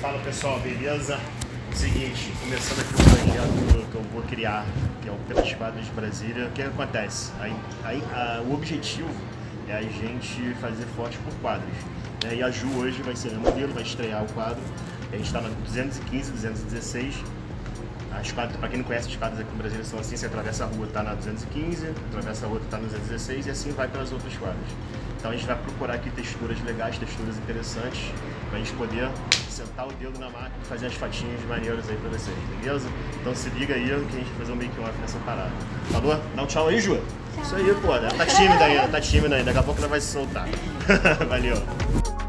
Fala pessoal, beleza? Seguinte, começando aqui o projeto que eu vou criar, que é o Pelas Quadras de Brasília. O que acontece? O objetivo é a gente fazer fotos por quadros, né? E a Ju hoje vai ser a modelo, vai estrear o quadro. A gente está na 215, 216. As quadras, para quem não conhece, as quadras aqui no Brasil são assim: você atravessa a rua, está na 215, atravessa a outra, está na 216 e assim vai pelas outras quadras. Então a gente vai procurar aqui texturas legais, texturas interessantes, para a gente poder sentar o dedo na máquina e fazer as fatinhas maneiras aí para vocês, beleza? Então se liga aí que a gente vai fazer um make-off nessa parada. Falou? Dá um tchau aí, Ju? Tchau. Isso aí, pô, ela tá tímida ainda, daqui a pouco ela vai se soltar. Valeu!